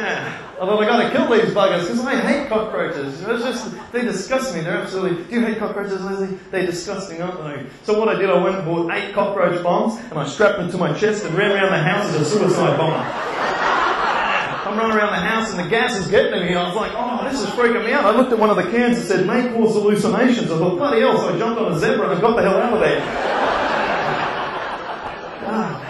Yeah. Although I gotta kill these buggers because I hate cockroaches. It's just, they disgust me. They're absolutely. Do you hate cockroaches, Leslie? They're disgusting, aren't they? So what I did, I went and bought 8 cockroach bombs and I strapped them to my chest and ran around the house as a suicide bomber. I'm running around the house and the gas is getting in here. I was like, oh, this is freaking me out. I looked at one of the cans and said, may cause hallucinations. I thought, bloody hell, so I jumped on a zebra and got the hell out of there. God.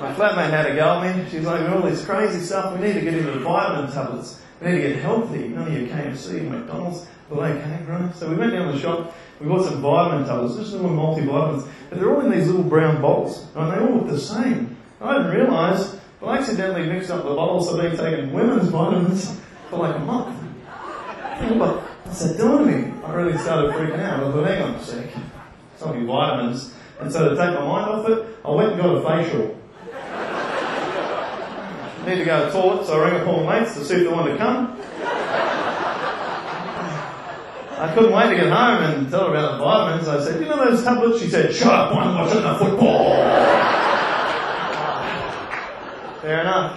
My flatmate had a go at me. She's like, with all this crazy stuff, we need to get into vitamin tablets. We need to get healthy. None of your KFC and McDonald's. Well, okay, right? So we went down to the shop. We bought some vitamin tablets, just little multivitamins. But they're all in these little brown bottles. And they all look the same. I didn't realise... I accidentally mixed up the bottles, so I've been taking women's vitamins for like a month. What's that doing to me? I really started freaking out. I thought, hang on a sec. It's only vitamins. And so to take my mind off it, I went and got a facial. I need to go to the toilet, so I rang up all my mates to see if they wanted to come. I couldn't wait to get home and tell her about the vitamins. I said, you know those tablets? She said, shut up, I'm watching the football. Fair enough.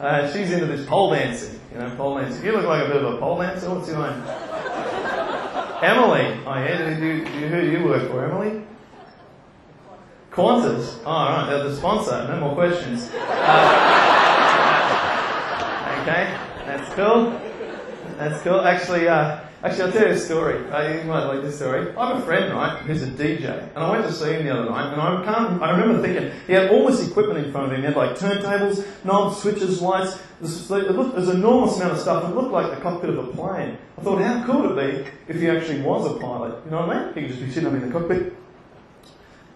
And she's into this pole dancing. You know, pole dancing. You look like a bit of a pole dancer. What's your name? Emily. Oh, yeah. Who do you work for, Emily? Qantas. Oh, right. They're the sponsor. No more questions. Okay. That's cool. That's cool. Actually, I'll tell you a story. You might like this story. I have a friend, right, who's a DJ, and I went to see him the other night, and I remember thinking, he had all this equipment in front of him. He had like turntables, knobs, switches, lights. There's an enormous amount of stuff. It looked like the cockpit of a plane. I thought, how cool would it be if he actually was a pilot? You know what I mean? He could just be sitting up in the cockpit.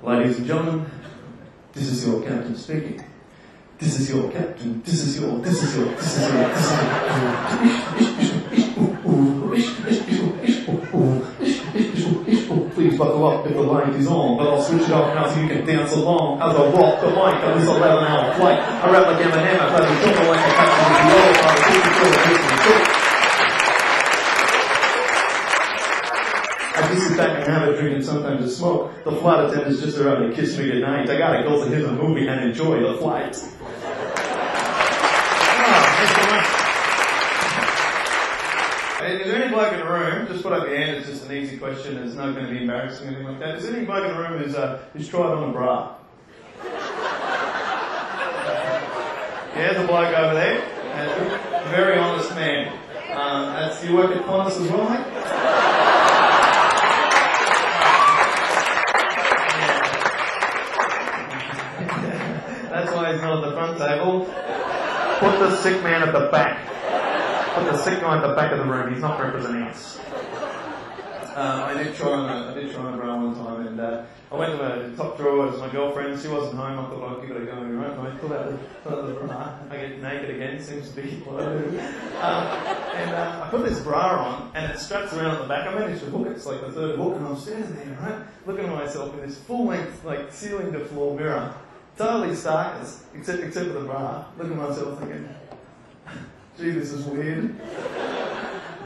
Ladies and gentlemen, this is your captain speaking. This is your captain. Please buckle up if the light is on, but I'll switch it off now so you can dance along as I rock the mic on this 11-hour flight. I rap like Eminem, I play the jungle like a captain with the old fire, I just sit back and have a drink and sometimes a smoke. The flight attendants just around to kiss me goodnight. I gotta go to his movie and enjoy the flight. Is there any bloke in the room, just put up your hand, it's just an easy question, there's not going to be embarrassing or anything like that. Is there any bloke in the room who's tried on a bra? Yeah, the bloke over there. Very honest man. You work at Qantas as well, mate? That's why he's not at the front table. Put the sick man at the back. Put the sick guy at the back of the room, he's not representing us. I did try on a bra one time, and I went to my top drawer, it was my girlfriend, she wasn't home, I thought I'd give it a go on my own, I pulled out the bra, I get naked again, seems to be loaded. I put this bra on, and it straps around at the back, I managed to hook it, it's like the third hook, and I'm standing there, right, looking at myself in this full-length, like, ceiling-to-floor mirror, totally starkness, except for the bra, looking at myself thinking, gee, this is weird.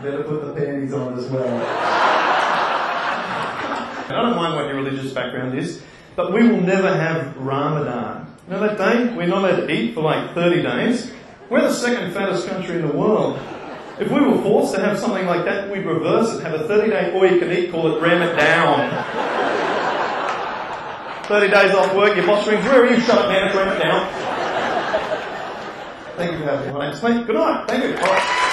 Better put the panties on as well. And I don't mind what your religious background is, but we will never have Ramadan. You know that day? We're not allowed to eat for like 30 days. We're the second fattest country in the world. If we were forced to have something like that, we'd reverse it, have a 30-day all-you-can-eat, call it ram it down. 30 days off work, your boss rings, where are you? Shut up, man, ram it down. Thank you for having me. My name's Clint. Good night. Thank you. All right.